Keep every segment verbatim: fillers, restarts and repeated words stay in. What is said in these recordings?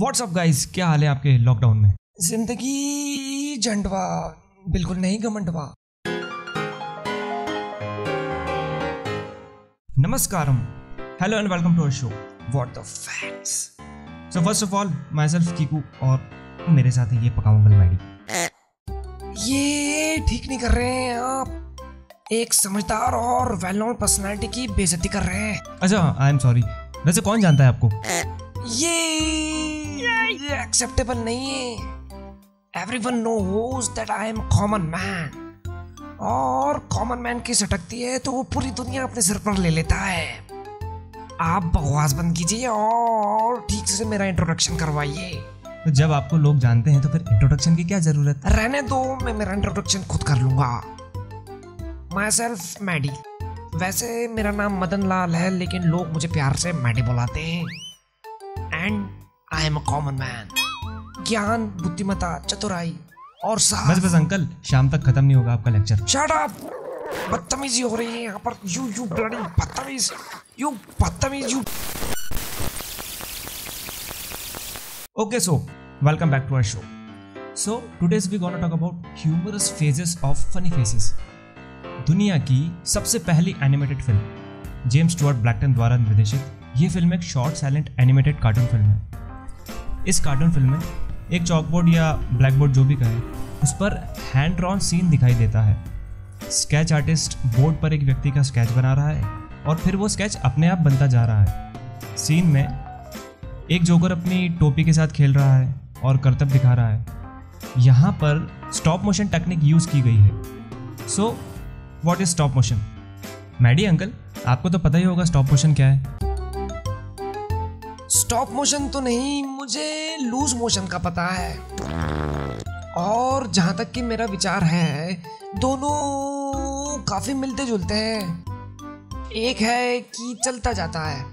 WhatsApp guys, क्या हाल है आपके? लॉकडाउन में जिंदगी झंडवा बिल्कुल नहीं घमंडवा। नमस्कारम, hello and welcome to our show what the facts. So first of all myself Kiku और मेरे साथ है ये पकाऊंगल मैडी। ये ठीक नहीं कर रहे हैं आप, एक समझदार और वेल नोन पर्सनालिटी की बेइज्जती कर रहे हैं। अच्छा, आई एम सॉरी। वैसे कौन जानता है आपको? ये एक्सेप्टेबल नहीं है। Everyone knows that I am common man, और कॉमन मैन की सटकती है तो वो पूरी दुनिया अपने सिर पर ले लेता है। आप बकवास बंद कीजिए और ठीक से मेरा इंट्रोडक्शन करवाइए। तो जब आपको लोग जानते हैं तो फिर इंट्रोडक्शन की क्या जरूरत? रहने दो, मैं मेरा इंट्रोडक्शन खुद कर लूंगा। Myself Maddie. वैसे मेरा नाम मदन लाल है, लेकिन लोग मुझे प्यार से मैडी बुलाते हैं। And I am a common man. ज्ञान, बुद्धिमता, चतुराई और साहस। बस बस अंकल, शाम तक खत्म नहीं होगा आपका लेक्चर। Shut up! बदतमीजी हो रही है यहाँ पर। You you bloody बदतमीज, you बदतमीज you। Okay, so welcome back to our show. So today's we gonna talk about humorous phases of funny faces. दुनिया की सबसे पहली animated film James Stuart Blackton द्वारा निर्देशित ये फिल्म एक short silent animated cartoon film है। इस कार्टून फिल्म में एक चॉकबोर्ड या ब्लैकबोर्ड जो भी कहे, उस पर हैंड ड्रॉन सीन दिखाई देता है। स्केच आर्टिस्ट बोर्ड पर एक व्यक्ति का स्केच बना रहा है और फिर वो स्केच अपने आप बनता जा रहा है। सीन में एक जोकर अपनी टोपी के साथ खेल रहा है और करतब दिखा रहा है। यहाँ पर स्टॉप मोशन टेक्निक यूज़ की गई है। So what is stop motion? Maddie uncle, आपको तो पता ही होगा स्टॉप मोशन क्या है। स्टॉप मोशन तो नहीं, मुझे लूज मोशन का पता है, और जहाँ तक कि मेरा विचार है दोनों काफ़ी मिलते जुलते हैं। एक है कि चलता जाता है,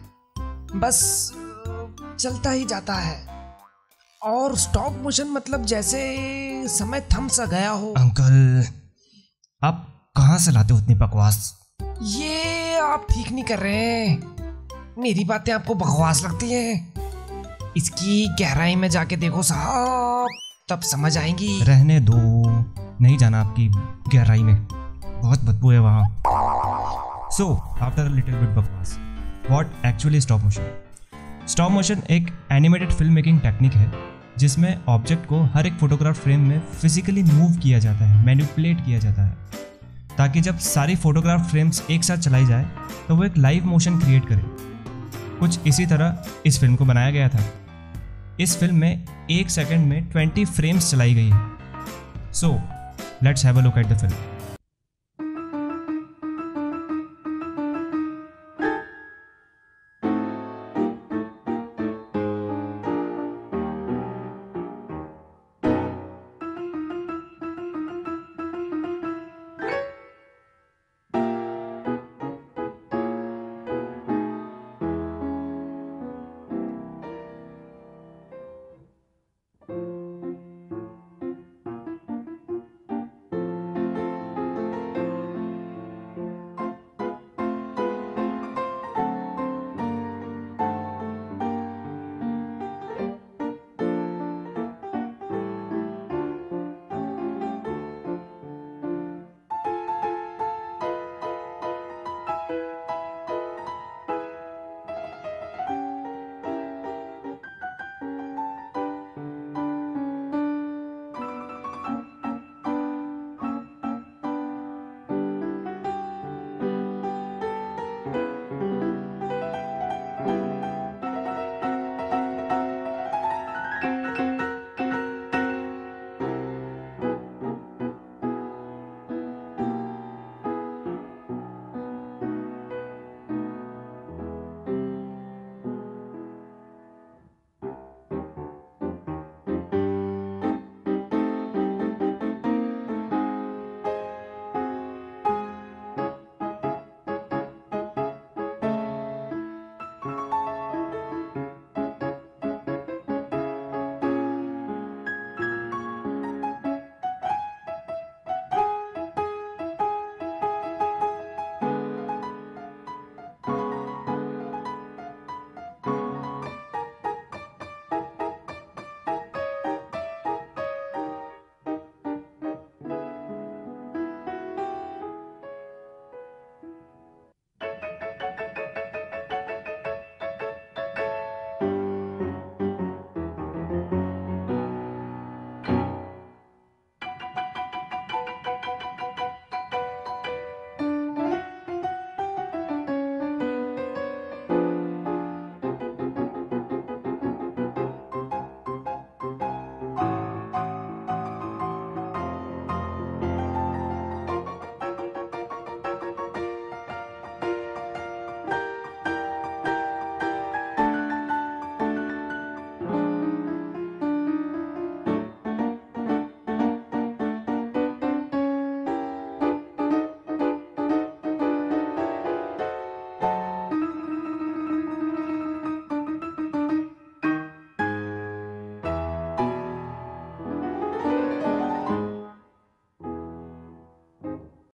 बस चलता ही जाता है, और स्टॉप मोशन मतलब जैसे समय थम सा गया हो। अंकल, आप कहाँ से लाते हो उतनी बकवास? ये आप ठीक नहीं कर रहे हैं। मेरी बातें आपको बकवास लगती हैं? इसकी गहराई में जाके देखो साहब, तब समझ आएंगी। रहने दो, नहीं जाना आपकी गहराई में, बहुत बदबू है वहाँ। So after a little bit बकवास, what actually stop motion? Stop motion एक एनिमेटेड फिल्म मेकिंग टेक्निक है जिसमें ऑब्जेक्ट को हर एक फोटोग्राफ फ्रेम में फिजिकली मूव किया जाता है, मैनिपुलेट किया जाता है, ताकि जब सारी फोटोग्राफ फ्रेम्स एक साथ चलाई जाए तो वो एक लाइव मोशन क्रिएट करे। कुछ इसी तरह इस फिल्म को बनाया गया था। इस फिल्म में एक सेकंड में बीस फ्रेम्स चलाई गई है। So let's have a look at the film.